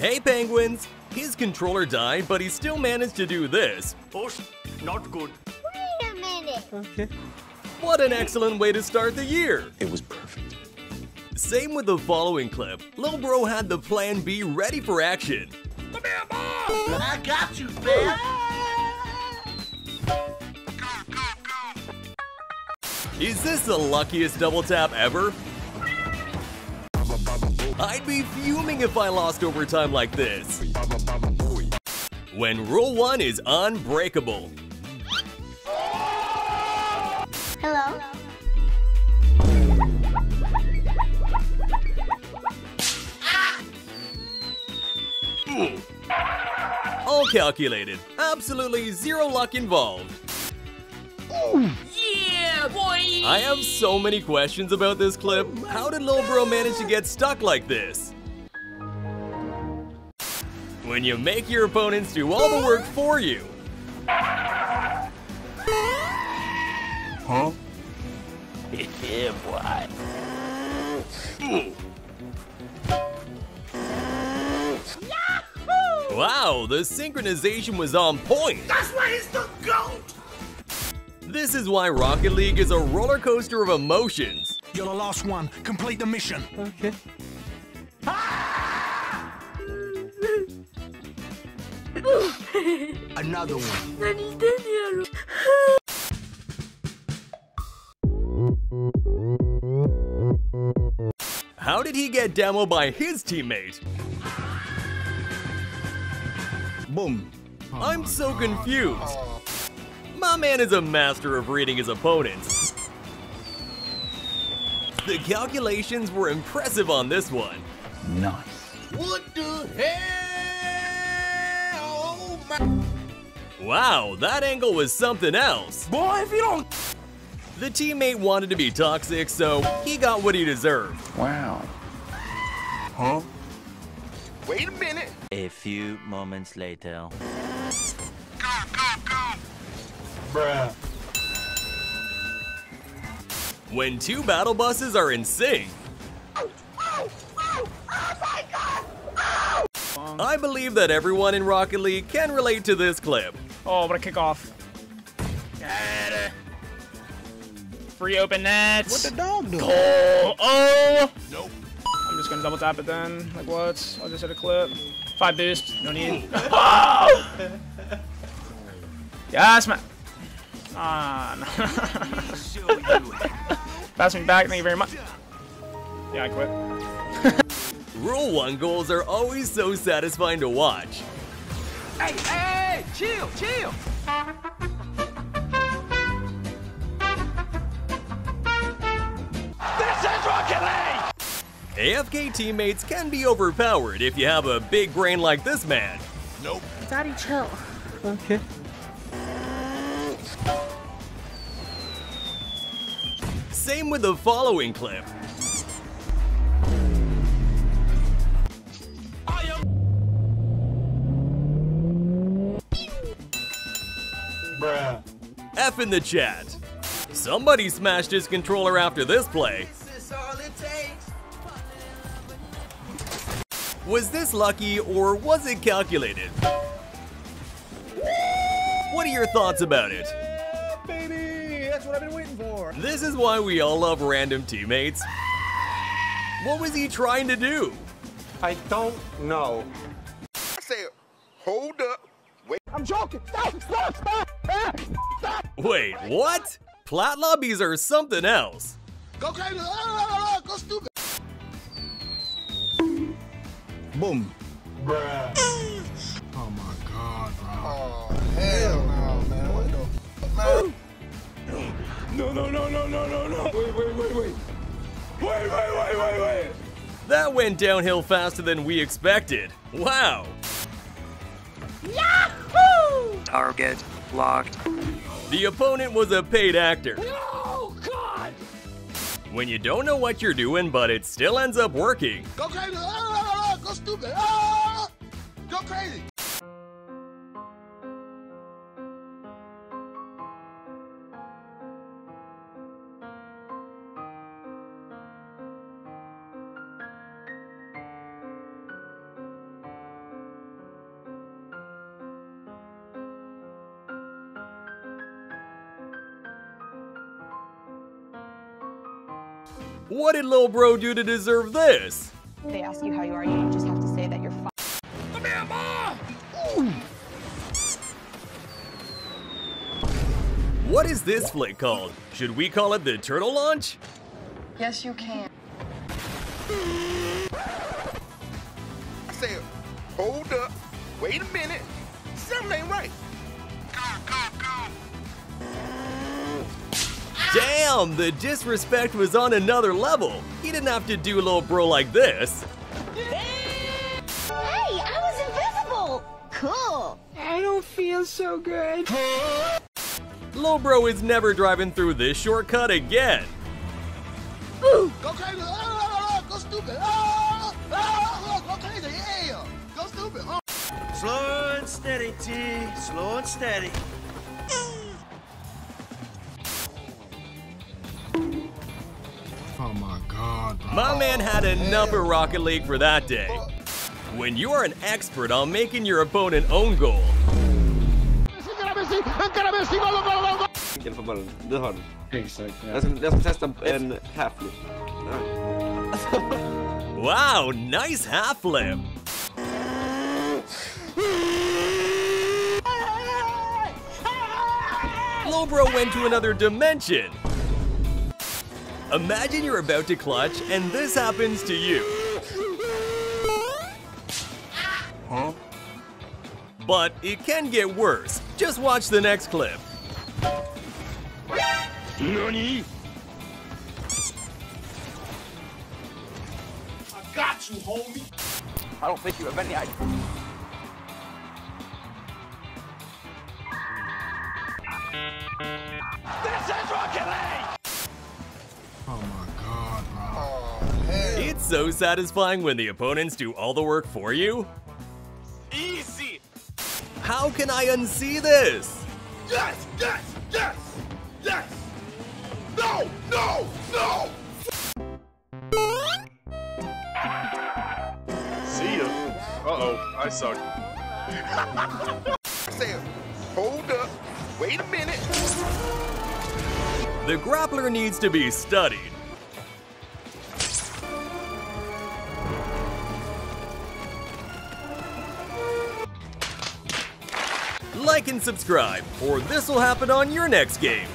Hey Penguins! His controller died, but he still managed to do this. Oh, not good. Wait a minute. Okay. What an excellent way to start the year. It was perfect. Same with the following clip. Lil Bro had the plan B ready for action. Come here, Mom! I got you, man. Is this the luckiest double tap ever? I'd be fuming if I lost overtime like this. When rule one is unbreakable. Hello? Ah. All calculated. Absolutely zero luck involved. Ooh. Boy. I have so many questions about this clip. How did Lil Bro manage to get stuck like this? When you make your opponents do all the work for you. Huh? Yeah, boy. Wow, the synchronization was on point. That's why he's the GOAT! This is why Rocket League is a roller coaster of emotions. You're the last one. Complete the mission. Okay. Ah! Another one. How did he get demoed by his teammate? Boom. I'm so confused. My man is a master of reading his opponents. The calculations were impressive on this one. Nice. What the hell? Oh my. Wow, that angle was something else. Boy, if you don't. The teammate wanted to be toxic, so he got what he deserved. Wow. Huh? Wait a minute. A few moments later. Go, go, go. Bruh. When two battle buses are in sync. Oh my God. Oh. I believe that everyone in Rocket League can relate to this clip. Oh, what a kickoff. Free open nets. What the dog do? Goal. Oh. Nope. I'm just gonna double tap it then. Like what? I'll just hit a clip. 5 boost. No need. Oh! Yes, man. Pass me back, thank you very much. Yeah, I quit. Rule 1 goals are always so satisfying to watch. Hey, hey, hey, chill, chill. This is Rocket League! AFK teammates can be overpowered if you have a big brain like this man. Nope. Daddy, chill. Okay. Same with the following clip. Bruh. F in the chat. Somebody smashed his controller after this play. Was this lucky or was it calculated? What are your thoughts about it? That's what I've been waiting for. This is why we all love random teammates. What was he trying to do? I don't know. I said, hold up. Wait. I'm joking. Stop, stop, stop. Stop. Wait, what? Plat lobbies are something else. Go crazy. Go stupid. Boom. Bruh. Oh my God, bro. Oh, hell no, man. What the f, man? No. Wait. That went downhill faster than we expected. Wow. Yahoo! Target locked. The opponent was a paid actor. Oh, God! When you don't know what you're doing, but it still ends up working. Go crazy! Go stupid! Go crazy! What did little bro do to deserve this? They ask you how you are, you just have to say that you're fine. Come here, Ma! Ooh. What is this flick called? Should we call it the turtle launch? Yes, you can. I said, hold up, wait a minute, something ain't right. Damn, the disrespect was on another level. He didn't have to do little bro like this. Hey, I was invisible. Cool. I don't feel so good. Little bro is never driving through this shortcut again. Ooh. Go crazy. Go stupid. Go crazy. Yeah. Go stupid. Slow and steady, T. Slow and steady. Oh my God, bro. My man had enough of Rocket League for that day. When you are an expert on making your opponent own goal, wow, nice half flip. Little bro went to another dimension. Imagine you're about to clutch and this happens to you. Huh? But it can get worse. Just watch the next clip. Nani? I got you, homie. I don't think you have any idea. This is Rocket League! Oh my God, bro. Oh, hey. It's so satisfying when the opponents do all the work for you. Easy! How can I unsee this? Yes, yes, yes, yes! No, no, no! See ya. Uh-oh, I suck. Sam, hold up, wait a minute. The grappler needs to be studied. Like and subscribe, or this will happen on your next game.